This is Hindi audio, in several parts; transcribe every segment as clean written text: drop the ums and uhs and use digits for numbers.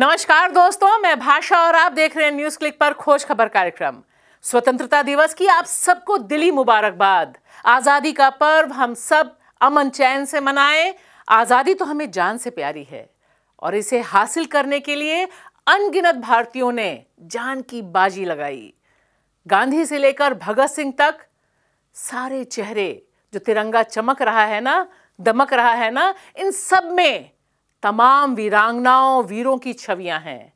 नमस्कार दोस्तों, मैं भाषा और आप देख रहे हैं न्यूज़ क्लिक पर खोज खबर कार्यक्रम। स्वतंत्रता दिवस की आप सबको दिली मुबारकबाद। आज़ादी का पर्व हम सब अमन चैन से मनाएं। आज़ादी तो हमें जान से प्यारी है और इसे हासिल करने के लिए अनगिनत भारतीयों ने जान की बाजी लगाई। गांधी से लेकर भगत सिंह तक सारे चेहरे, जो तिरंगा चमक रहा है ना, दमक रहा है ना, इन सब में तमाम वीरांगनाओं, वीरों की छवियां हैं।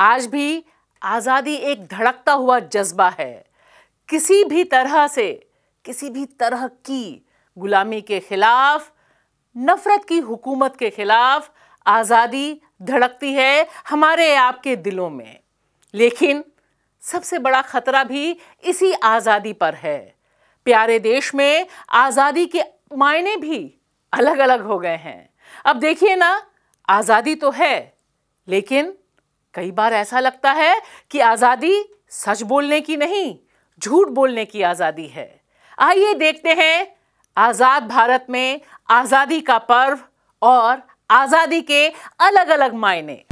आज भी आज़ादी एक धड़कता हुआ जज्बा है। किसी भी तरह से, किसी भी तरह की गुलामी के खिलाफ, नफ़रत की हुकूमत के खिलाफ आज़ादी धड़कती है हमारे आपके दिलों में। लेकिन सबसे बड़ा खतरा भी इसी आज़ादी पर है। प्यारे देश में आज़ादी के मायने भी अलग अलग हो गए हैं। अब देखिए ना, आज़ादी तो है, लेकिन कई बार ऐसा लगता है कि आज़ादी सच बोलने की नहीं, झूठ बोलने की आज़ादी है। आइए देखते हैं आज़ाद भारत में आज़ादी का पर्व और आज़ादी के अलग अलग मायने।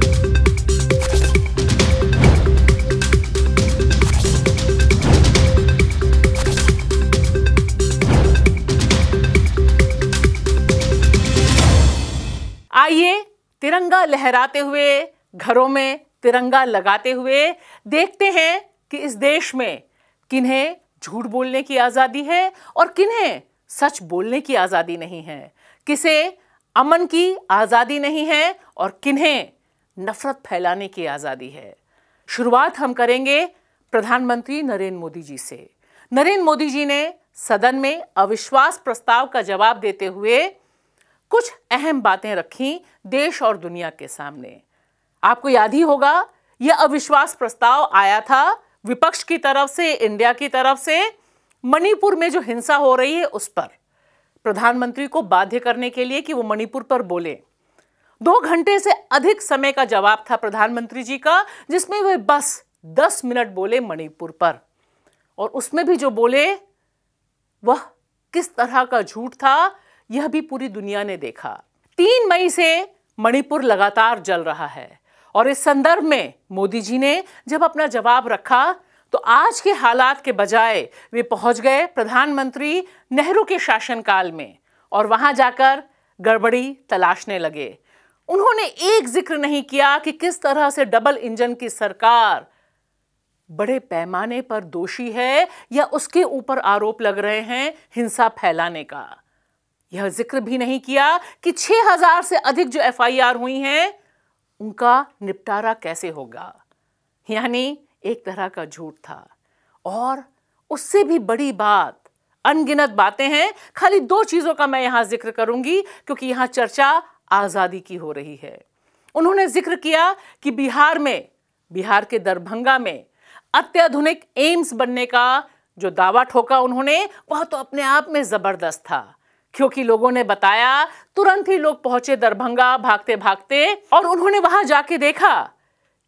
आइए तिरंगा लहराते हुए, घरों में तिरंगा लगाते हुए देखते हैं कि इस देश में किन्हें झूठ बोलने की आज़ादी है और किन्हें सच बोलने की आज़ादी नहीं है, किसे अमन की आज़ादी नहीं है और किन्हें नफ़रत फैलाने की आज़ादी है। शुरुआत हम करेंगे प्रधानमंत्री नरेंद्र मोदी जी से। नरेंद्र मोदी जी ने सदन में अविश्वास प्रस्ताव का जवाब देते हुए कुछ अहम बातें रखीं देश और दुनिया के सामने। आपको याद ही होगा, यह अविश्वास प्रस्ताव आया था विपक्ष की तरफ से, इंडिया की तरफ से, मणिपुर में जो हिंसा हो रही है उस पर प्रधानमंत्री को बाध्य करने के लिए कि वो मणिपुर पर बोले। 2 घंटे से अधिक समय का जवाब था प्रधानमंत्री जी का, जिसमें वे बस 10 मिनट बोले मणिपुर पर। और उसमें भी जो बोले वह किस तरह का झूठ था, यह भी पूरी दुनिया ने देखा। 3 मई से मणिपुर लगातार जल रहा है और इस संदर्भ में मोदी जी ने जब अपना जवाब रखा तो आज के हालात के बजाय वे पहुंच गए प्रधानमंत्री नेहरू के शासनकाल में और वहां जाकर गड़बड़ी तलाशने लगे। उन्होंने एक जिक्र नहीं किया कि किस तरह से डबल इंजन की सरकार बड़े पैमाने पर दोषी है या उसके ऊपर आरोप लग रहे हैं हिंसा फैलाने का। यह जिक्र भी नहीं किया कि 6000 से अधिक जो एफआईआर हुई हैं उनका निपटारा कैसे होगा। यानी एक तरह का झूठ था। और उससे भी बड़ी बात, अनगिनत बातें हैं। खाली 2 चीज़ों का मैं यहाँ जिक्र करूँगी क्योंकि यहाँ चर्चा आज़ादी की हो रही है। उन्होंने जिक्र किया कि बिहार के दरभंगा में अत्याधुनिक एम्स बनने का जो दावा ठोका उन्होंने, वह तो अपने आप में ज़बरदस्त था, क्योंकि लोगों ने बताया, तुरंत ही लोग पहुंचे दरभंगा भागते भागते और उन्होंने वहां जाके देखा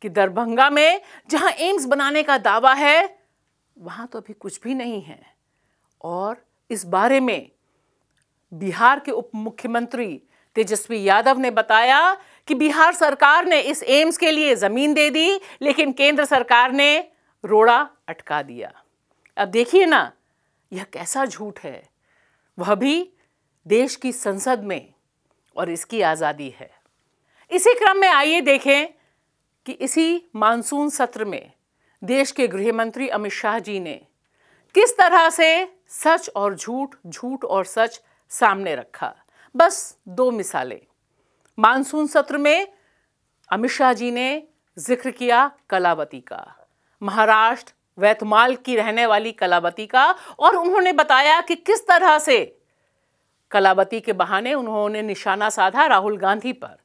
कि दरभंगा में जहां एम्स बनाने का दावा है वहां तो अभी कुछ भी नहीं है। और इस बारे में बिहार के उप मुख्यमंत्री तेजस्वी यादव ने बताया कि बिहार सरकार ने इस एम्स के लिए जमीन दे दी, लेकिन केंद्र सरकार ने रोड़ा अटका दिया। अब देखिए ना, यह कैसा झूठ है, वह भी देश की संसद में, और इसकी आज़ादी है। इसी क्रम में आइए देखें कि इसी मानसून सत्र में देश के गृहमंत्री अमित शाह जी ने किस तरह से सच और झूठ, झूठ और सच सामने रखा। बस 2 मिसालें। मानसून सत्र में अमित शाह जी ने जिक्र किया कलावती का, महाराष्ट्र वैतमाल की रहने वाली कलावती का, और उन्होंने बताया कि किस तरह से कलावती के बहाने उन्होंने निशाना साधा राहुल गांधी पर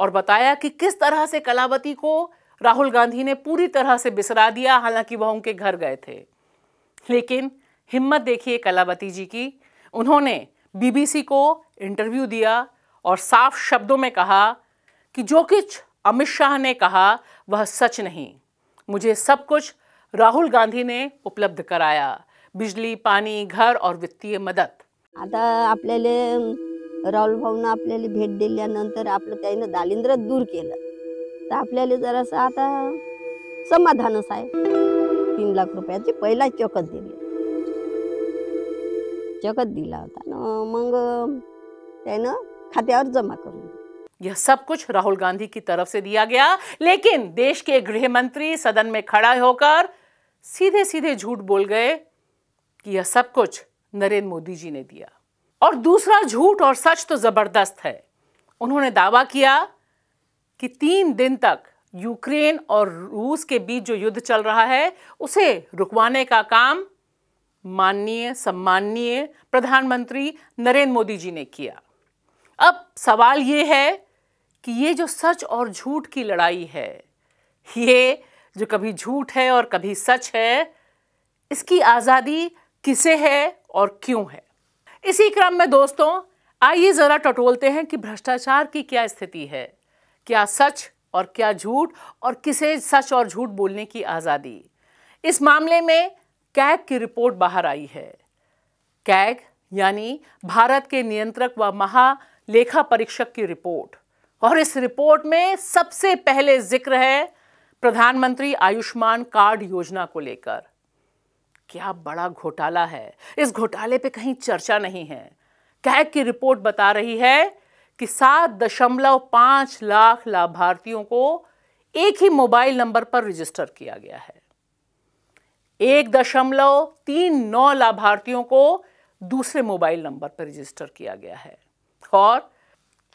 और बताया कि किस तरह से कलावती को राहुल गांधी ने पूरी तरह से बिसरा दिया, हालांकि वह उनके घर गए थे। लेकिन हिम्मत देखिए कलावती जी की। उन्होंने बीबीसी को इंटरव्यू दिया और साफ शब्दों में कहा कि जो कुछ अमित शाह ने कहा वह सच नहीं, मुझे सब कुछ राहुल गांधी ने उपलब्ध कराया, बिजली, पानी, घर और वित्तीय मदद। आता आपल्याला राहुल भाऊनं आपल्याला भेट दिल्यानंतर आपलं त्यानं दारिद्र्य दूर केलं, तर आपल्याला जरासं आता समाधानच आहे। 3 लाख रुपयाची पहिला चकत दिली, चकत दिला होता ना, मग त्यानं खात्यावर जमा करून दिली। यह सब कुछ राहुल गांधी की तरफ से दिया गया, लेकिन देश के गृह मंत्री सदन में खड़ा होकर सीधे सीधे झूठ बोल गए कि यह सब कुछ नरेंद्र मोदी जी ने दिया। और दूसरा झूठ और सच तो जबरदस्त है। उन्होंने दावा किया कि 3 दिन तक यूक्रेन और रूस के बीच जो युद्ध चल रहा है उसे रुकवाने का काम माननीय सम्माननीय प्रधानमंत्री नरेंद्र मोदी जी ने किया। अब सवाल ये है कि ये जो सच और झूठ की लड़ाई है, ये जो कभी झूठ है और कभी सच है, इसकी आज़ादी किसे है और क्यों है? इसी क्रम में दोस्तों आइए ज़रा टटोलते हैं कि भ्रष्टाचार की क्या स्थिति है, क्या सच और क्या झूठ, और किसे सच और झूठ बोलने की आज़ादी। इस मामले में कैग की रिपोर्ट बाहर आई है। कैग यानी भारत के नियंत्रक व महालेखा परीक्षक की रिपोर्ट, और इस रिपोर्ट में सबसे पहले जिक्र है प्रधानमंत्री आयुष्मान कार्ड योजना को लेकर। क्या बड़ा घोटाला है, इस घोटाले पे कहीं चर्चा नहीं है। कैग की रिपोर्ट बता रही है कि 7.5 लाख लाभार्थियों को एक ही मोबाइल नंबर पर रजिस्टर किया गया है, 1.39 लाभार्थियों को दूसरे मोबाइल नंबर पर रजिस्टर किया गया है, और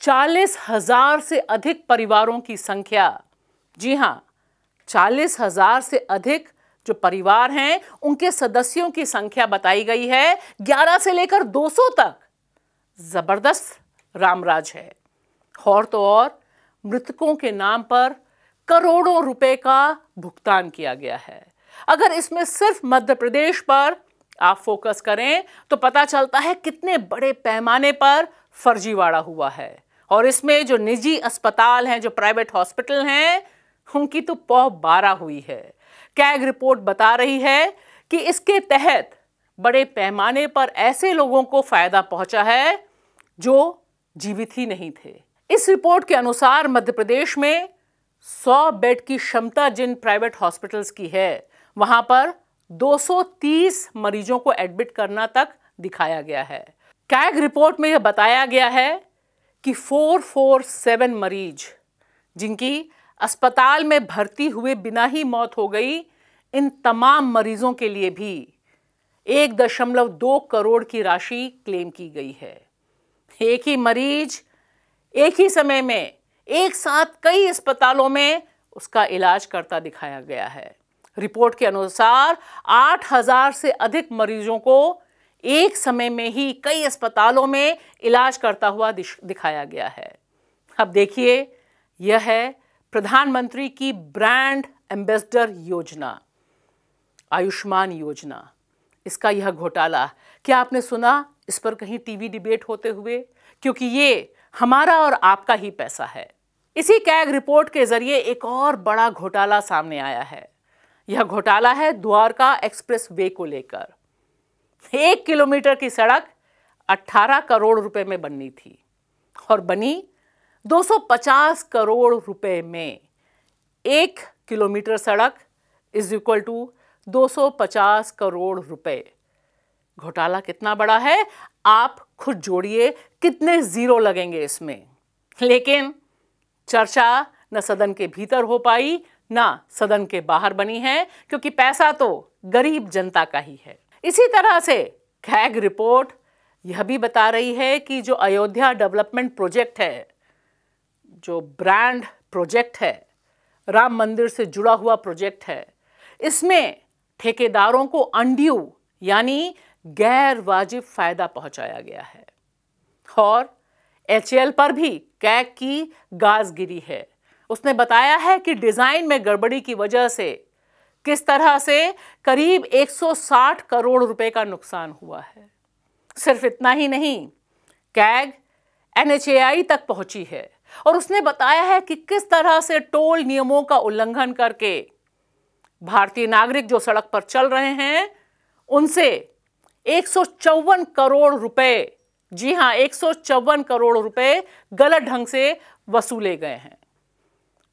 40,000 से अधिक परिवारों की संख्या, जी हाँ 40,000 से अधिक जो परिवार हैं उनके सदस्यों की संख्या बताई गई है 11 से लेकर 200 तक। जबरदस्त रामराज है। और तो और मृतकों के नाम पर करोड़ों रुपए का भुगतान किया गया है। अगर इसमें सिर्फ मध्य प्रदेश पर आप फोकस करें तो पता चलता है कितने बड़े पैमाने पर फर्जीवाड़ा हुआ है, और इसमें जो निजी अस्पताल हैं, जो प्राइवेट हॉस्पिटल हैं, उनकी तो पौ-बारह हुई है। कैग रिपोर्ट बता रही है कि इसके तहत बड़े पैमाने पर ऐसे लोगों को फायदा पहुंचा है जो जीवित ही नहीं थे। इस रिपोर्ट के अनुसार मध्य प्रदेश में 100 बेड की क्षमता जिन प्राइवेट हॉस्पिटल्स की है वहां पर 230 मरीजों को एडमिट करना तक दिखाया गया है। कैग रिपोर्ट में यह बताया गया है कि 447 मरीज जिनकी अस्पताल में भर्ती हुए बिना ही मौत हो गई, इन तमाम मरीजों के लिए भी 1.2 करोड़ की राशि क्लेम की गई है। एक ही मरीज एक ही समय में एक साथ कई अस्पतालों में उसका इलाज करता दिखाया गया है। रिपोर्ट के अनुसार 8,000 से अधिक मरीजों को एक समय में ही कई अस्पतालों में इलाज करता हुआ दिखाया गया है। अब देखिए, यह है प्रधानमंत्री की ब्रांड एम्बेसडर योजना आयुष्मान योजना। इसका यह घोटाला क्या आपने सुना इस पर कहीं टीवी डिबेट होते हुए? क्योंकि ये हमारा और आपका ही पैसा है। इसी कैग रिपोर्ट के जरिए एक और बड़ा घोटाला सामने आया है। यह घोटाला है द्वारका एक्सप्रेस वे को लेकर। 1 किलोमीटर की सड़क 18 करोड़ रुपए में बननी थी और बनी 250 करोड़ रुपए में। 1 किलोमीटर सड़क इज इक्वल टू 250 करोड़ रुपए। घोटाला कितना बड़ा है, आप खुद जोड़िए कितने जीरो लगेंगे इसमें। लेकिन चर्चा न सदन के भीतर हो पाई ना सदन के बाहर बनी है, क्योंकि पैसा तो गरीब जनता का ही है। इसी तरह से कैग रिपोर्ट यह भी बता रही है कि जो अयोध्या डेवलपमेंट प्रोजेक्ट है, जो ब्रांड प्रोजेक्ट है, राम मंदिर से जुड़ा हुआ प्रोजेक्ट है, इसमें ठेकेदारों को अनड्यू यानी गैर वाजिब फायदा पहुंचाया गया है। और एचएल पर भी कैग की गाजगिरी है। उसने बताया है कि डिज़ाइन में गड़बड़ी की वजह से किस तरह से करीब 160 करोड़ रुपए का नुकसान हुआ है। सिर्फ इतना ही नहीं, कैग एनएचएआई तक पहुंची है और उसने बताया है कि किस तरह से टोल नियमों का उल्लंघन करके भारतीय नागरिक जो सड़क पर चल रहे हैं उनसे 154 करोड़ रुपए, जी हां 154 करोड़ रुपए गलत ढंग से वसूले गए हैं।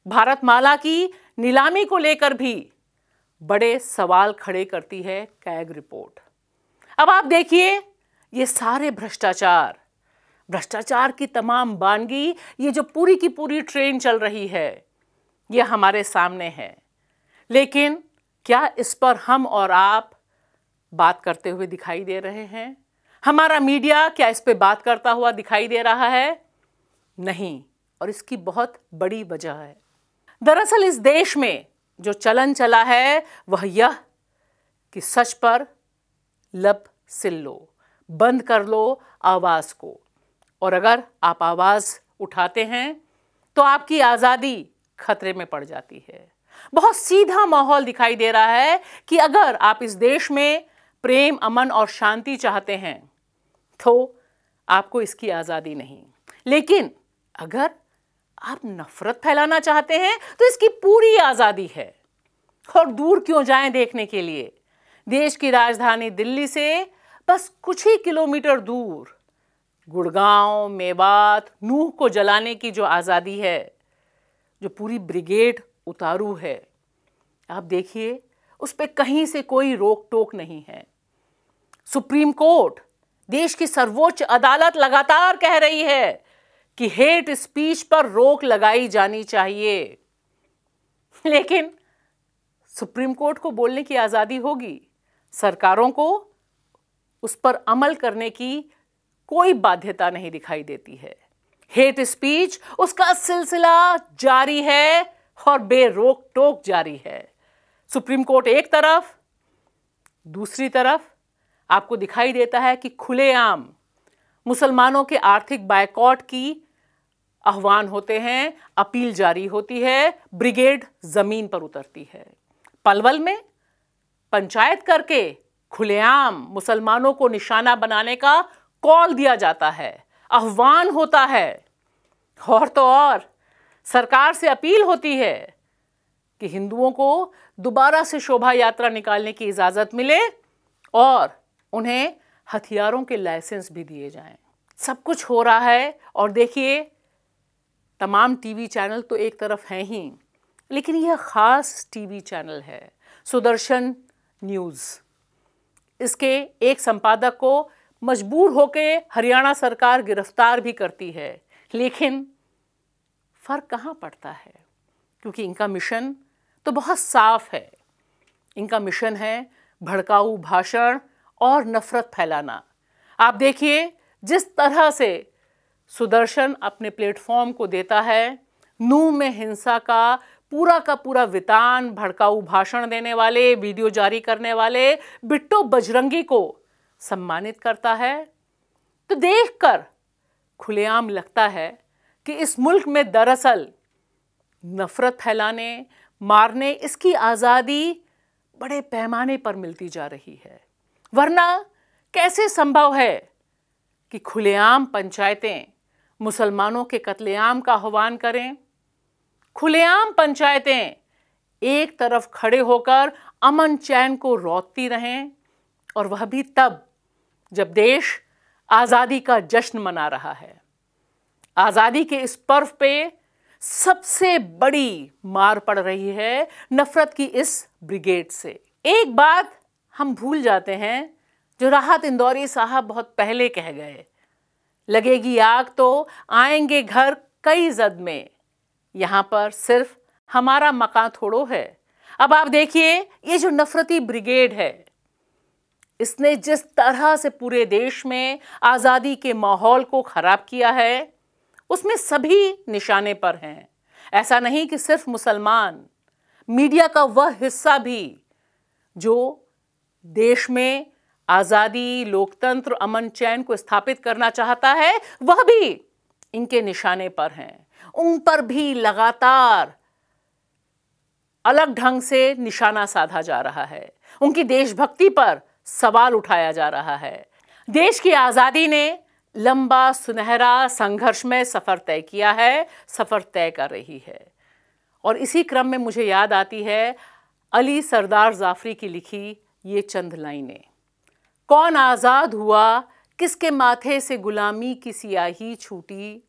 भारतमाला की नीलामी को लेकर भी बड़े सवाल खड़े करती है कैग रिपोर्ट। अब आप देखिए ये सारे भ्रष्टाचार की तमाम बानगी, ये जो पूरी की पूरी ट्रेन चल रही है, ये हमारे सामने है। लेकिन क्या इस पर हम और आप बात करते हुए दिखाई दे रहे हैं? हमारा मीडिया क्या इस पर बात करता हुआ दिखाई दे रहा है? नहीं। और इसकी बहुत बड़ी वजह है, दरअसल इस देश में जो चलन चला है वह यह कि सच पर लब सिल लो, बंद कर लो आवाज़ को। और अगर आप आवाज़ उठाते हैं तो आपकी आज़ादी खतरे में पड़ जाती है। बहुत सीधा माहौल दिखाई दे रहा है कि अगर आप इस देश में प्रेम, अमन और शांति चाहते हैं तो आपको इसकी आज़ादी नहीं, लेकिन अगर आप नफरत फैलाना चाहते हैं तो इसकी पूरी आज़ादी है। और दूर क्यों जाएं देखने के लिए, देश की राजधानी दिल्ली से बस कुछ ही किलोमीटर दूर गुड़गांव, मेवात, नूह को जलाने की जो आज़ादी है, जो पूरी ब्रिगेड उतारू है, आप देखिए उस पर कहीं से कोई रोक टोक नहीं है। सुप्रीम कोर्ट, देश की सर्वोच्च अदालत लगातार कह रही है कि हेट स्पीच पर रोक लगाई जानी चाहिए, लेकिन सुप्रीम कोर्ट को बोलने की आज़ादी होगी, सरकारों को उस पर अमल करने की कोई बाध्यता नहीं दिखाई देती है। हेट स्पीच, उसका सिलसिला जारी है और बेरोक टोक जारी है। सुप्रीम कोर्ट एक तरफ, दूसरी तरफ आपको दिखाई देता है कि खुलेआम मुसलमानों के आर्थिक बायकॉट की आह्वान होते हैं, अपील जारी होती है, ब्रिगेड ज़मीन पर उतरती है। पलवल में पंचायत करके खुलेआम मुसलमानों को निशाना बनाने का कॉल दिया जाता है, आह्वान होता है। और तो और सरकार से अपील होती है कि हिंदुओं को दोबारा से शोभा यात्रा निकालने की इजाज़त मिले और उन्हें हथियारों के लाइसेंस भी दिए जाएं। सब कुछ हो रहा है। और देखिए तमाम टीवी चैनल तो एक तरफ हैं ही, लेकिन यह ख़ास टीवी चैनल है सुदर्शन न्यूज़, इसके एक संपादक को मजबूर होकर हरियाणा सरकार गिरफ्तार भी करती है, लेकिन फ़र्क कहाँ पड़ता है, क्योंकि इनका मिशन तो बहुत साफ है। इनका मिशन है भड़काऊ भाषण और नफ़रत फैलाना। आप देखिए जिस तरह से सुदर्शन अपने प्लेटफॉर्म को देता है, नूह में हिंसा का पूरा वितान, भड़काऊ भाषण देने वाले, वीडियो जारी करने वाले बिट्टू बजरंगी को सम्मानित करता है। तो देखकर खुलेआम लगता है कि इस मुल्क में दरअसल नफ़रत फैलाने, मारने, इसकी आज़ादी बड़े पैमाने पर मिलती जा रही है। वरना कैसे संभव है कि खुलेआम पंचायतें मुसलमानों के कत्लेआम का आह्वान करें, खुलेआम पंचायतें एक तरफ खड़े होकर अमन चैन को रौंदती रहें, और वह भी तब जब देश आज़ादी का जश्न मना रहा है। आज़ादी के इस पर्व पे सबसे बड़ी मार पड़ रही है नफ़रत की इस ब्रिगेड से। एक बात हम भूल जाते हैं जो राहत इंदौरी साहब बहुत पहले कह गए, लगेगी आग तो आएंगे घर कई जद में, यहाँ पर सिर्फ हमारा मकान थोड़ो है। अब आप देखिए ये जो नफ़रती ब्रिगेड है, इसने जिस तरह से पूरे देश में आज़ादी के माहौल को ख़राब किया है, उसमें सभी निशाने पर हैं। ऐसा नहीं कि सिर्फ मुसलमान, मीडिया का वह हिस्सा भी जो देश में आज़ादी, लोकतंत्र, अमन चैन को स्थापित करना चाहता है, वह भी इनके निशाने पर हैं। उन पर भी लगातार अलग ढंग से निशाना साधा जा रहा है, उनकी देशभक्ति पर सवाल उठाया जा रहा है। देश की आज़ादी ने लंबा सुनहरा संघर्ष में सफ़र तय किया है, सफ़र तय कर रही है। और इसी क्रम में मुझे याद आती है अली सरदार जाफरी की लिखी ये चंद लाइनें, कौन आज़ाद हुआ, किसके माथे से गुलामी की सियाही छूटी,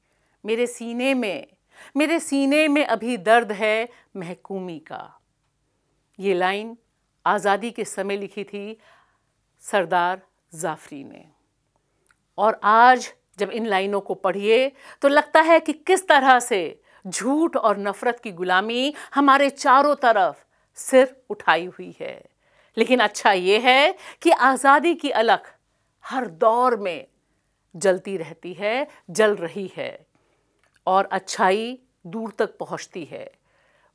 मेरे सीने में मेरे सीने में अभी दर्द है महकूमी का। ये लाइन आज़ादी के समय लिखी थी सरदार जाफरी ने, और आज जब इन लाइनों को पढ़िए तो लगता है कि किस तरह से झूठ और नफ़रत की गुलामी हमारे चारों तरफ सिर उठाई हुई है। लेकिन अच्छा ये है कि आज़ादी की अलख हर दौर में जलती रहती है, जल रही है, और अच्छाई दूर तक पहुंचती है।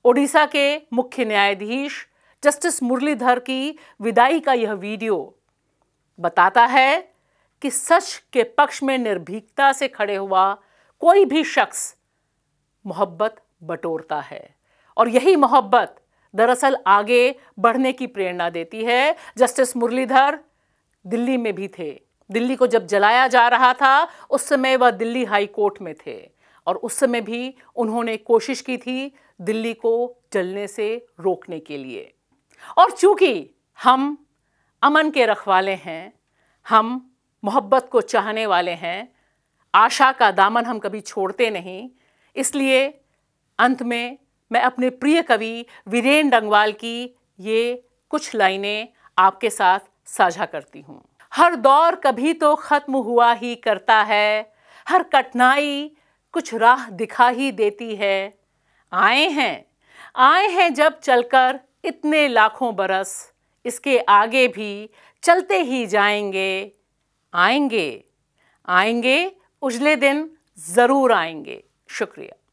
ओडिशा के मुख्य न्यायाधीश जस्टिस मुरलीधर की विदाई का यह वीडियो बताता है कि सच के पक्ष में निर्भीकता से खड़े हुआ कोई भी शख्स मोहब्बत बटोरता है, और यही मोहब्बत दरअसल आगे बढ़ने की प्रेरणा देती है। जस्टिस मुरलीधर दिल्ली में भी थे। दिल्ली को जब जलाया जा रहा था उस समय वह दिल्ली हाई कोर्ट में थे, और उस समय भी उन्होंने कोशिश की थी दिल्ली को जलने से रोकने के लिए। और चूंकि हम अमन के रखवाले हैं, हम मोहब्बत को चाहने वाले हैं, आशा का दामन हम कभी छोड़ते नहीं, इसलिए अंत में मैं अपने प्रिय कवि वीरेन डंगवाल की ये कुछ लाइनें आपके साथ साझा करती हूँ। हर दौर कभी तो ख़त्म हुआ ही करता है, हर कठिनाई कुछ राह दिखा ही देती है। आए हैं जब चलकर इतने लाखों बरस, इसके आगे भी चलते ही जाएंगे। आएंगे उजले दिन ज़रूर आएंगे। शुक्रिया।